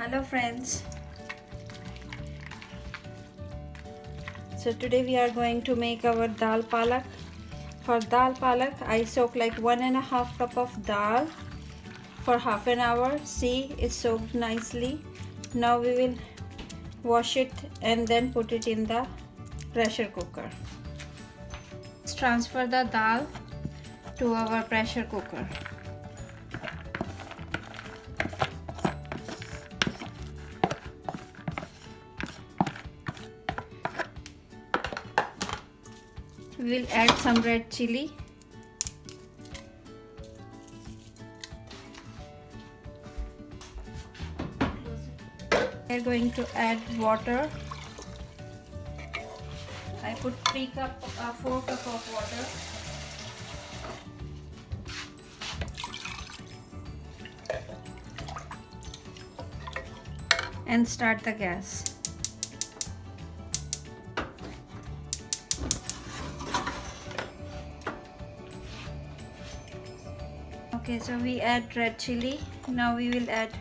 Hello friends, so today we are going to make our dal palak. For dal palak I soak like 1.5 cup of dal for half an hour. See, it's soaked nicely. Now we will wash it and then put it in the pressure cooker. Let's transfer the dal to our pressure cooker. We will add some red chili, we are going to add water. I put 4 cup of water. And start the gas. Okay, so we add red chili. Now we will add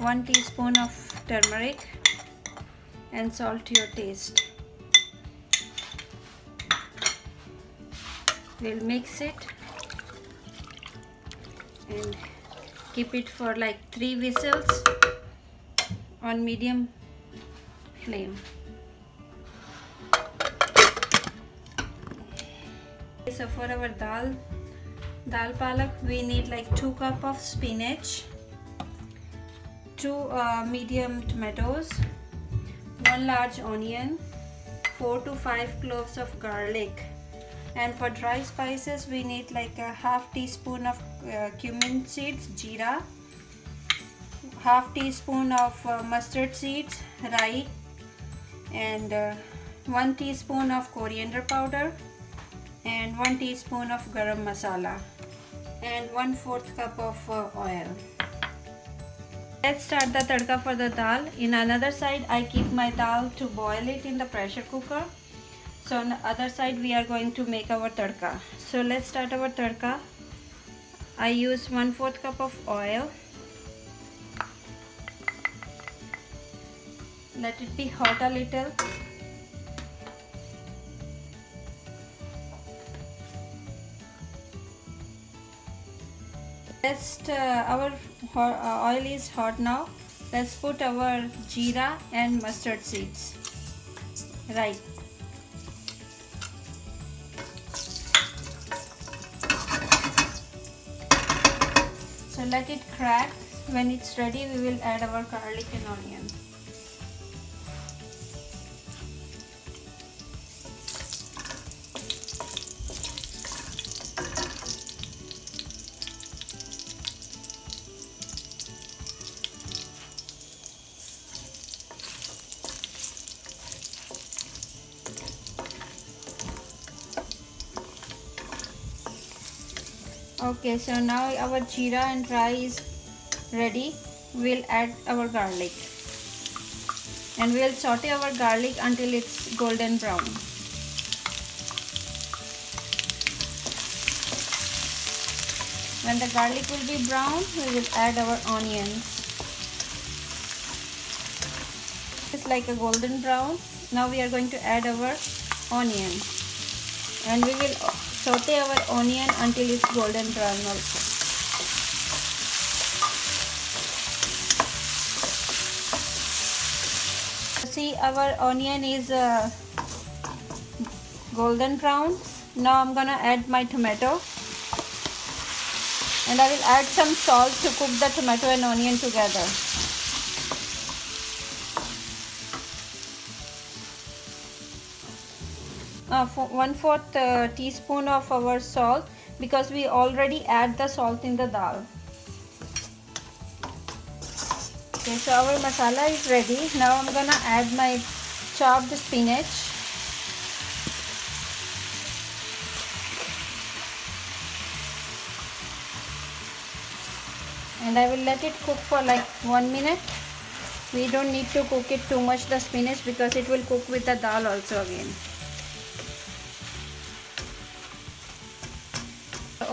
1 teaspoon of turmeric and salt to your taste. We'll mix it and keep it for like 3 whistles on medium flame. Okay, so for our dal palak we need like 2 cups of spinach, 2 medium tomatoes, 1 large onion, 4 to 5 cloves of garlic. And for dry spices we need like a half teaspoon of cumin seeds, jeera, half teaspoon of mustard seeds, rai, and 1 teaspoon of coriander powder, and 1 teaspoon of garam masala, and 1/4 cup of oil. Let's start the tarka for the dal. In another side I keep my dal to boil it in the pressure cooker. So on the other side we are going to make our tarka. So let's start our tarka. I use 1/4 cup of oil. Let it be hot a little. Let's, our oil is hot now. Let's put our jeera and mustard seeds. Right. So let it crack. When it's ready, we will add our garlic and onion. Okay, so now our jeera and rai is ready. We'll add our garlic and we'll saute our garlic until it's golden brown. When the garlic will be brown, we will add our onions. It's like a golden brown. Now we are going to add our onion and we will saute our onion until it's golden brown also. See, our onion is golden brown. Now I'm gonna add my tomato and I will add some salt to cook the tomato and onion together. For 1/4 teaspoon of our salt, because we already add the salt in the dal. Okay, so our masala is ready. Now I'm gonna add my chopped spinach. And I will let it cook for like 1 minute. We don't need to cook it too much, the spinach, because it will cook with the dal also again.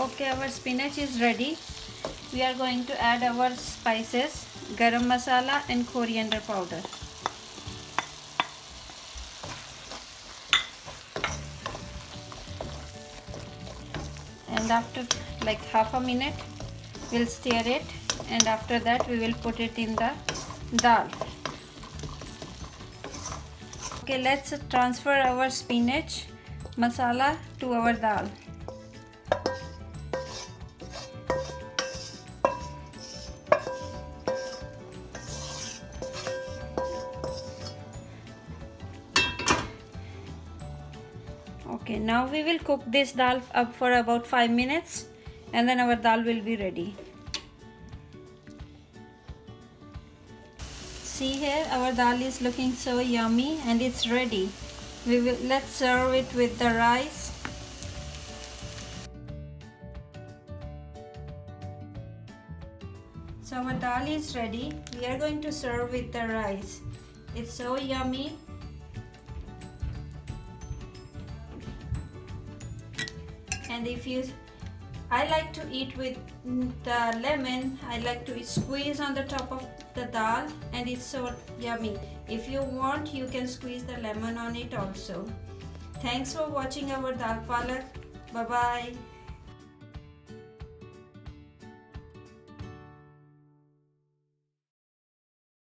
Okay, our spinach is ready. We are going to add our spices. garam masala and coriander powder. And after like half a minute we'll stir it, and after that we will put it in the dal. Okay, let's transfer our spinach masala to our dal. Okay, now we will cook this dal up for about 5 minutes and then our dal will be ready. See here, our dal is looking so yummy and it's ready. Let's serve it with the rice. So our dal is ready. We are going to serve with the rice. It's so yummy. And I like to eat with the lemon. I like to squeeze on the top of the dal, and it's so yummy. If you want, you can squeeze the lemon on it also. Thanks for watching our dal palak. Bye bye.